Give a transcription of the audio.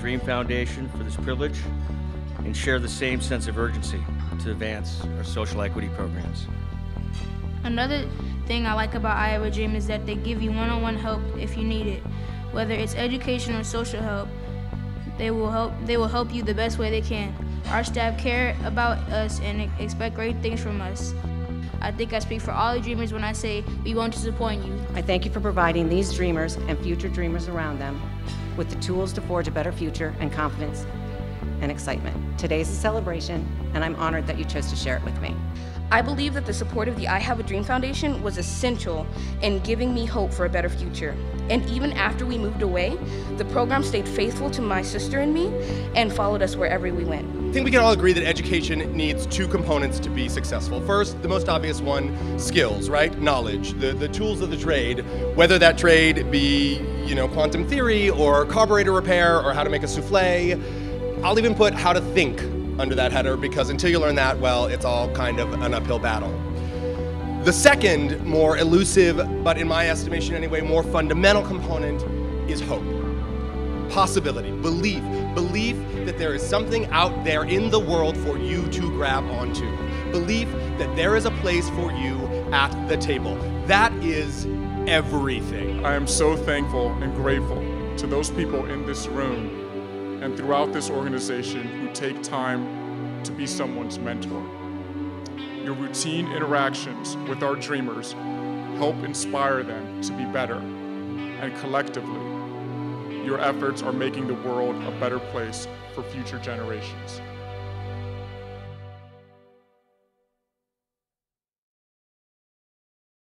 Dream Foundation for this privilege and share the same sense of urgency to advance our social equity programs. Another thing I like about I Have a Dream is that they give you one-on-one help if you need it. Whether it's education or social help, they will help you the best way they can. Our staff care about us and expect great things from us. I think I speak for all the dreamers when I say we won't disappoint you. I thank you for providing these dreamers and future dreamers around them with the tools to forge a better future and confidence and excitement. Today's a celebration, and I'm honored that you chose to share it with me. I believe that the support of the I Have a Dream Foundation was essential in giving me hope for a better future. And even after we moved away, the program stayed faithful to my sister and me and followed us wherever we went. I think we can all agree that education needs two components to be successful. First, the most obvious one, skills, right? Knowledge, the tools of the trade, whether that trade be, you know, quantum theory or carburetor repair or how to make a souffle. I'll even put how to think under that header, because until you learn that, well, it's all kind of an uphill battle. The second, more elusive, but in my estimation anyway, more fundamental component is hope, possibility, belief that there is something out there in the world for you to grab onto, belief that there is a place for you at the table. That is everything. I am so thankful and grateful to those people in this room and throughout this organization who take time to be someone's mentor. Your routine interactions with our dreamers help inspire them to be better, and collectively, your efforts are making the world a better place for future generations.